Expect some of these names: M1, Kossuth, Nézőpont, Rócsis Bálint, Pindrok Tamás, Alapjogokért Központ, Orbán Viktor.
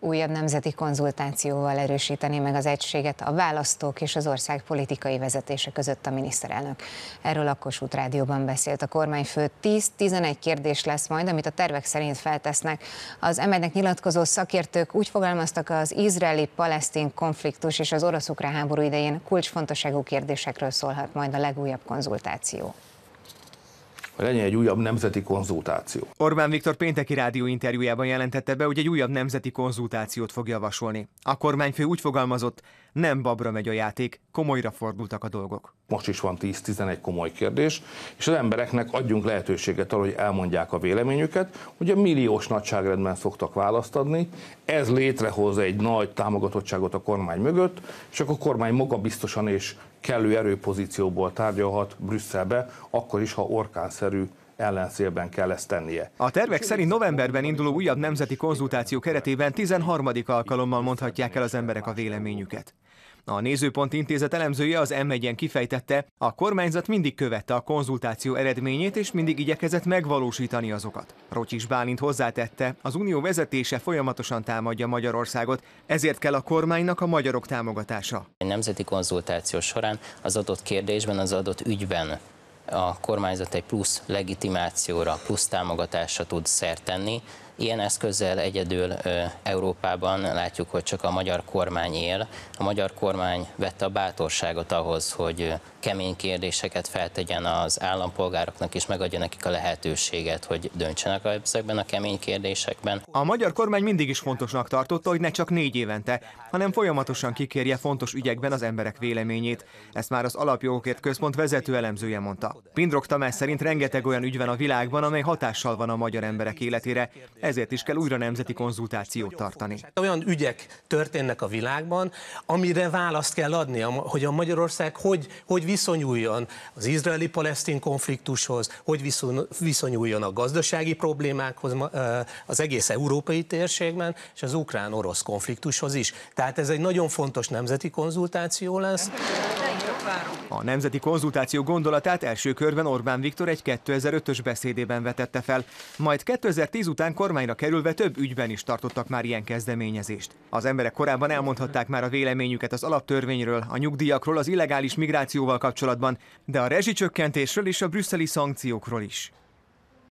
újabb nemzeti konzultációval erősíteni meg az egységet a választók és az ország politikai vezetése között a miniszterelnök. Erről a Kossuth Rádióban beszélt a kormányfő. 10-11 kérdés lesz majd, amit a tervek szerint feltesznek. Az M1-nek nyilatkozó szakértők úgy fogalmaztak, az izraeli-palesztin konfliktus és az orosz-ukrán háború idején kulcsfontosságú kérdésekről szólhat majd a legújabb konzultáció. Legyen egy újabb nemzeti konzultáció. Orbán Viktor pénteki rádióinterjújában jelentette be, hogy egy újabb nemzeti konzultációt fog javasolni. A kormányfő úgy fogalmazott, nem babra megy a játék, komolyra fordultak a dolgok. Most is van 10-11 komoly kérdés, és az embereknek adjunk lehetőséget arra, hogy elmondják a véleményüket. Ugye milliós nagyságrendben szoktak választ adni, ez létrehoz egy nagy támogatottságot a kormány mögött, és akkor a kormány magabiztosan és kellő erőpozícióból tárgyalhat Brüsszelbe, akkor is, ha orkánszerű ellenszélben kell ezt tennie. A tervek szerint novemberben induló újabb nemzeti konzultáció keretében 13. alkalommal mondhatják el az emberek a véleményüket. A Nézőpont intézet elemzője az M1-en kifejtette, a kormányzat mindig követte a konzultáció eredményét és mindig igyekezett megvalósítani azokat. Rócsis Bálint hozzátette, az unió vezetése folyamatosan támadja Magyarországot, ezért kell a kormánynak a magyarok támogatása. A nemzeti konzultáció során az adott kérdésben, az adott ügyben a kormányzat egy plusz legitimációra, plusz támogatásra tud szert tenni. Ilyen eszközzel egyedül Európában látjuk, hogy csak a magyar kormány él. A magyar kormány vette a bátorságot ahhoz, hogy kemény kérdéseket feltegyen az állampolgároknak, és megadja nekik a lehetőséget, hogy döntsenek ezekben a kemény kérdésekben. A magyar kormány mindig is fontosnak tartotta, hogy ne csak 4 évente, hanem folyamatosan kikérje fontos ügyekben az emberek véleményét. Ezt már az Alapjogokért Központ vezető elemzője mondta. Pindrok Tamás szerint rengeteg olyan ügy van a világban, amely hatással van a magyar emberek életére, ezért is kell újra nemzeti konzultációt tartani. Olyan ügyek történnek a világban, amire választ kell adni, hogy a Magyarország hogy viszonyuljon az izraeli-palesztin konfliktushoz, hogy viszonyuljon a gazdasági problémákhoz az egész európai térségben, és az ukrán-orosz konfliktushoz is. Tehát ez egy nagyon fontos nemzeti konzultáció lesz. A nemzeti konzultáció gondolatát első körben Orbán Viktor egy 2005-ös beszédében vetette fel, majd 2010 után kormányra kerülve több ügyben is tartottak már ilyen kezdeményezést. Az emberek korábban elmondhatták már a véleményüket az alaptörvényről, a nyugdíjakról, az illegális migrációval kapcsolatban, de a rezsicsökkentésről és a brüsszeli szankciókról is.